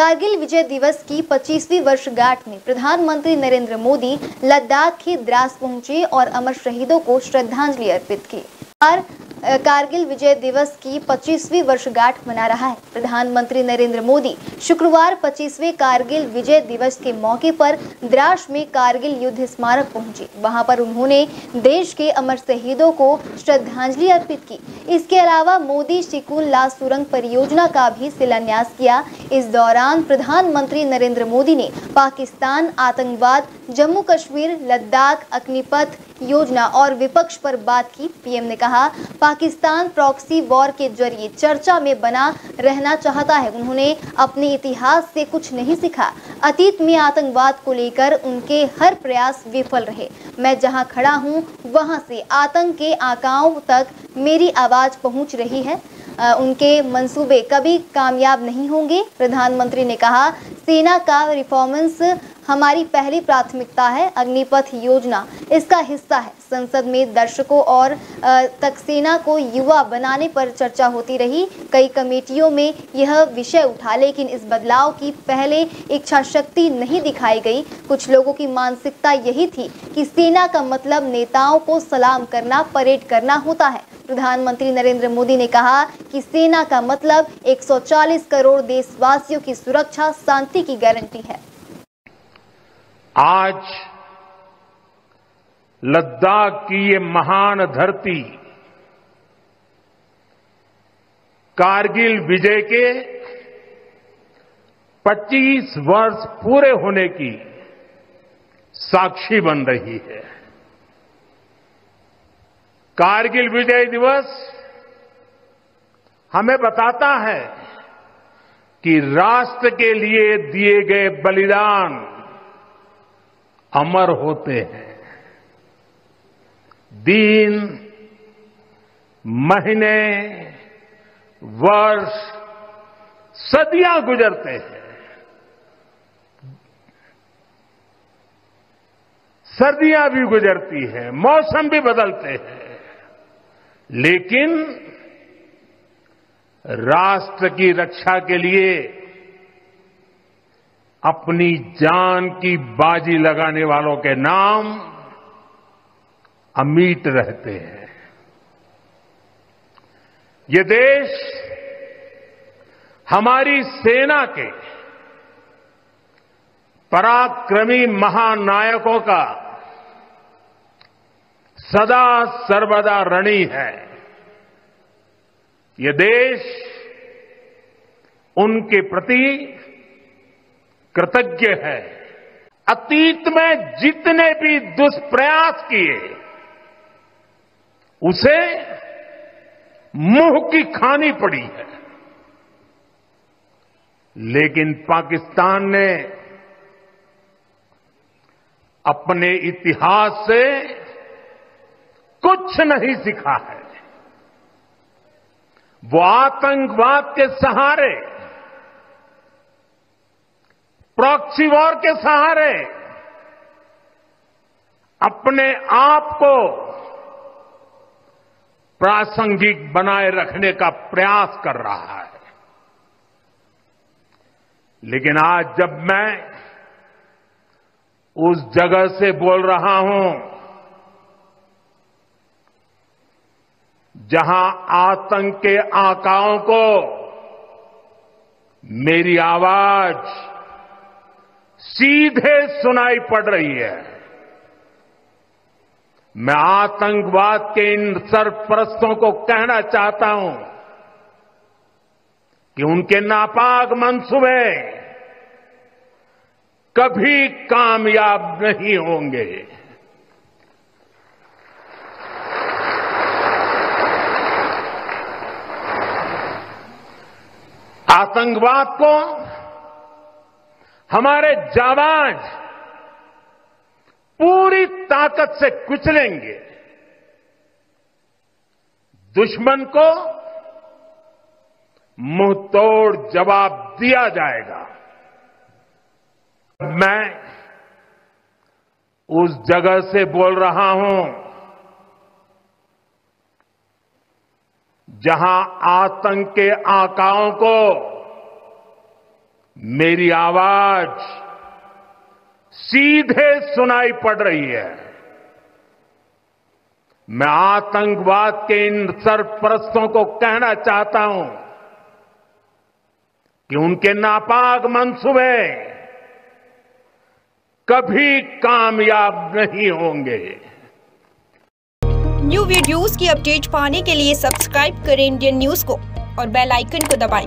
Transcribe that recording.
कारगिल विजय दिवस की 25वीं वर्षगांठ में प्रधानमंत्री नरेंद्र मोदी लद्दाख के द्रास पहुंचे और अमर शहीदों को श्रद्धांजलि अर्पित की। और कारगिल विजय दिवस की 25वीं वर्षगांठ मना रहा है। प्रधानमंत्री नरेंद्र मोदी शुक्रवार 25वें कारगिल विजय दिवस के मौके पर द्रास में कारगिल युद्ध स्मारक पहुंचे। वहां पर उन्होंने देश के अमर शहीदों को श्रद्धांजलि अर्पित की। इसके अलावा मोदी शिंकुन ला सुरंग परियोजना का भी शिलान्यास किया। इस दौरान प्रधानमंत्री नरेंद्र मोदी ने पाकिस्तान, आतंकवाद, जम्मू कश्मीर, लद्दाख, अग्निपथ योजना और विपक्ष पर बात की। पीएम ने कहा, पाकिस्तान प्रॉक्सी वॉर के जरिए चर्चा में बना रहना चाहता है। उन्होंने अपने इतिहास से कुछ नहीं सीखा। अतीत में आतंकवाद को लेकर उनके हर प्रयास विफल रहे। मैं जहां खड़ा हूं, वहां से आतंक के आकाओं तक मेरी आवाज पहुंच रही है। उनके मंसूबे कभी कामयाब नहीं होंगे। प्रधानमंत्री ने कहा, सेना का रिफॉर्मेंस हमारी पहली प्राथमिकता है। अग्निपथ योजना इसका हिस्सा है। संसद में दर्शकों और तकसेना को युवा बनाने पर चर्चा होती रही। कई कमेटियों में यह विषय उठा, लेकिन इस बदलाव की पहले इच्छा शक्ति नहीं दिखाई गई। कुछ लोगों की मानसिकता यही थी कि सेना का मतलब नेताओं को सलाम करना, परेड करना होता है। प्रधानमंत्री नरेंद्र मोदी ने कहा कि सेना का मतलब 140 करोड़ देशवासियों की सुरक्षा, शांति की गारंटी है। आज लद्दाख की ये महान धरती कारगिल विजय के 25 वर्ष पूरे होने की साक्षी बन रही है। कारगिल विजय दिवस हमें बताता है कि राष्ट्र के लिए दिए गए बलिदान अमर होते हैं। दिन, महीने, वर्ष, सदियां गुजरते हैं। सर्दियां भी गुजरती हैं, मौसम भी बदलते हैं, लेकिन राष्ट्र की रक्षा के लिए अपनी जान की बाजी लगाने वालों के नाम अमिट रहते हैं। ये देश हमारी सेना के पराक्रमी महानायकों का सदा सर्वदा ऋणी है। ये देश उनके प्रति कृतज्ञ है। अतीत में जितने भी दुष्प्रयास किए, उसे मुंह की खानी पड़ी है, लेकिन पाकिस्तान ने अपने इतिहास से कुछ नहीं सीखा है। वो आतंकवाद के सहारे, प्रॉक्सी वॉर के सहारे अपने आप को प्रासंगिक बनाए रखने का प्रयास कर रहा है। लेकिन आज जब मैं उस जगह से बोल रहा हूं जहां आतंक के आकाओं को मेरी आवाज सीधे सुनाई पड़ रही है, मैं आतंकवाद के इन सरपरस्तों को कहना चाहता हूं कि उनके नापाक मंसूबे कभी कामयाब नहीं होंगे। आतंकवाद को हमारे जवान पूरी ताकत से कुचलेंगे। दुश्मन को मुंहतोड़ जवाब दिया जाएगा। मैं उस जगह से बोल रहा हूं जहां आतंक के आकाओं को मेरी आवाज सीधे सुनाई पड़ रही है। मैं आतंकवाद के इन सरपरस्तों को कहना चाहता हूं कि उनके नापाक मंसूबे कभी कामयाब नहीं होंगे। न्यू वीडियोस की अपडेट पाने के लिए सब्सक्राइब करें इंडियन न्यूज को और बेल आइकन को दबाएं।